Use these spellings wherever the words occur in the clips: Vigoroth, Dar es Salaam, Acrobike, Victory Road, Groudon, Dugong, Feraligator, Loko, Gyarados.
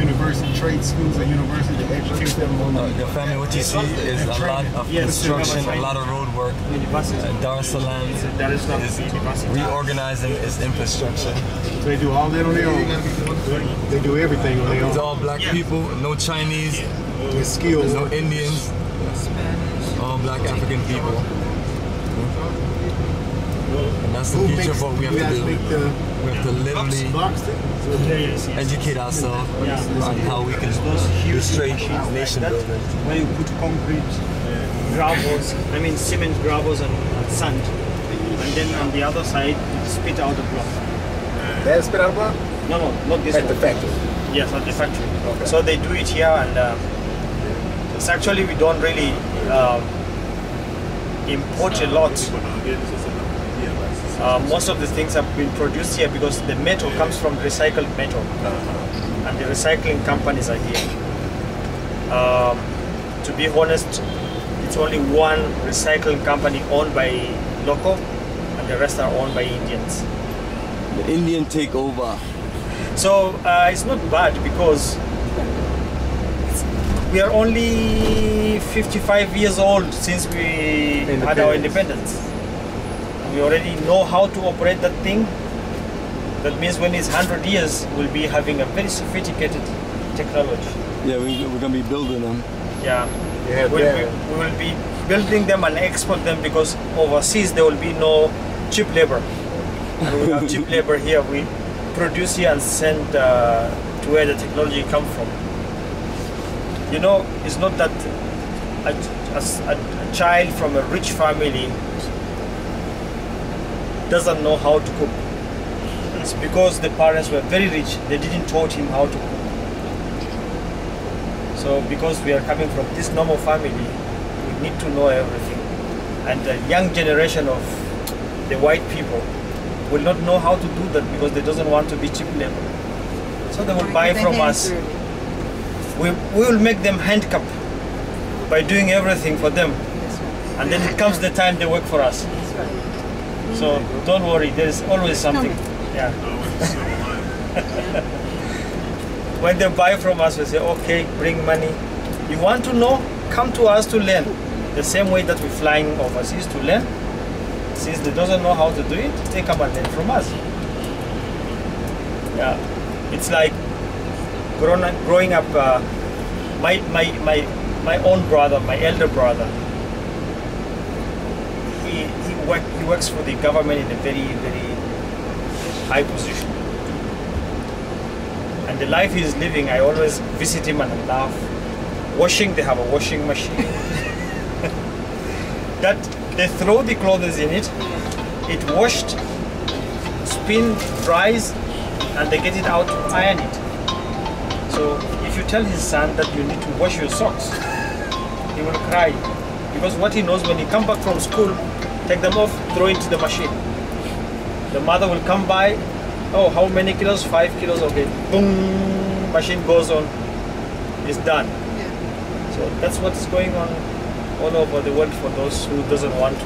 university, trade schools and university to educate them on the family. What you see is a lot of construction, a lot of road work. Dar es Salaam is reorganizing its infrastructure. So they do all that on their own. They do everything on their own. It's all black people, no Chinese, with skills, no Indians, all black African people. And that's the future of what we have to do. We have to literally educate ourselves on how we can do straight nation building. When you put concrete gravels, I mean cement gravels and sand, and then on the other side spit out a block. They spit out a block? No, not this one. At the factory? Yes, at the factory. Okay. So they do it here, and it's actually, we don't really import a lot. Most of the things have been produced here because the metal comes from recycled metal, and the recycling companies are here. To be honest, it's only one recycling company owned by Loko, and the rest are owned by Indians. The Indian takeover. So it's not bad because we are only 55 years old since we had our independence. We already know how to operate that thing. That means when it's 100 years, we'll be having a very sophisticated technology. Yeah, we're going to be building them. Yeah, yeah, we will be building them and export them, because overseas there will be no cheap labor. And we have cheap labor here. We produce here and send to where the technology comes from. You know, it's not that a child from a rich family doesn't know how to cook. It's because the parents were very rich, they didn't taught him how to cook. So because we are coming from this normal family, we need to know everything. And the young generation of the white people will not know how to do that because they don't want to be cheap labor. So they will buy from us. We will make them handcuffed by doing everything for them. And then it comes the time they work for us. So don't worry, there's always something. Yeah. When they buy from us, we say, okay, bring money. You want to know? Come to us to learn. The same way that we're flying overseas to learn. Since they doesn't know how to do it, they come and learn from us. Yeah. It's like growing up, my own brother, my elder brother, he works for the government in a very, very high position. And the life he's living, I always visit him and laugh. Washing, they have a washing machine. That they throw the clothes in it, it washed, spin, dries, and they get it out to iron it. So if you tell his son that you need to wash your socks, he will cry. Because what he knows, when he comes back from school, take them off, throw into the machine. The mother will come by, oh, how many kilos? 5 kilos, okay. Boom, machine goes on, it's done. Yeah. So that's what's going on all over the world for those who doesn't want to.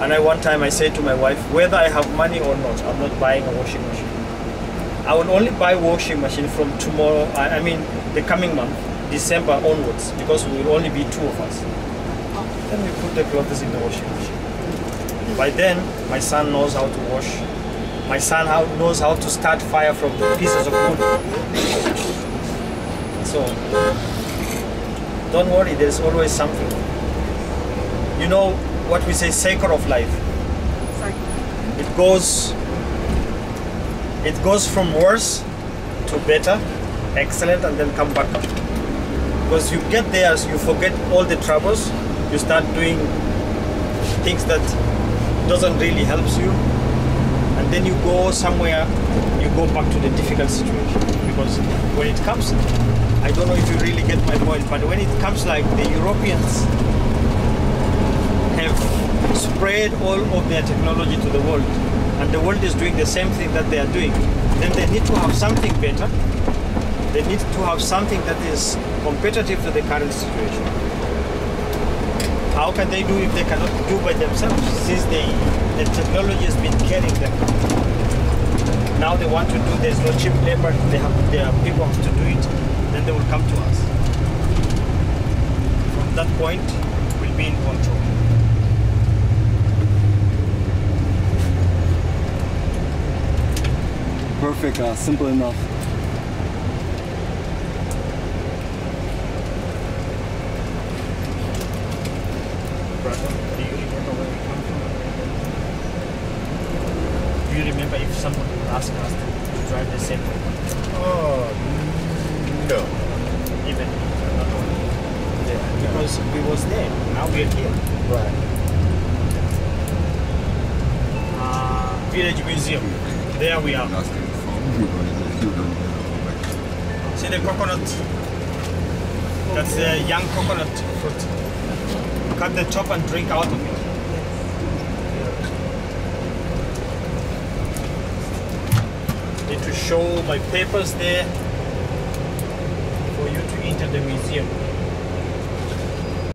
And one time I said to my wife, whether I have money or not, I'm not buying a washing machine. I will only buy washing machine from tomorrow, I mean the coming month, December onwards, because we will only be two of us. Then we put the clothes in the washing machine. By then, my son knows how to wash. My son knows how to start fire from the pieces of wood. So, don't worry, there's always something. You know what we say, cycle of life. It goes from worse to better, excellent, and then come back up. Because you get there, you forget all the troubles. You start doing things that doesn't really help you, and then you go somewhere, you go back to the difficult situation. Because when it comes, I don't know if you really get my point, but when it comes, like the Europeans have spread all of their technology to the world, and the world is doing the same thing that they are doing, then they need to have something better. They need to have something that is competitive to the current situation. How can they do if they cannot do by themselves, since the technology has been carrying them? now they want to do, there's no cheap labor, they have their people to do it, then they will come to us. From that point, we'll be in control. Perfect, simple enough. Remember if someone would ask us to drive the same way? Oh, no. Even not only there. Yeah. Because we was there, now we are here. Right. Village Museum, there we are. See the coconut? That's the young coconut fruit. Cut the top and drink out of it. To show my papers there for you to enter the museum.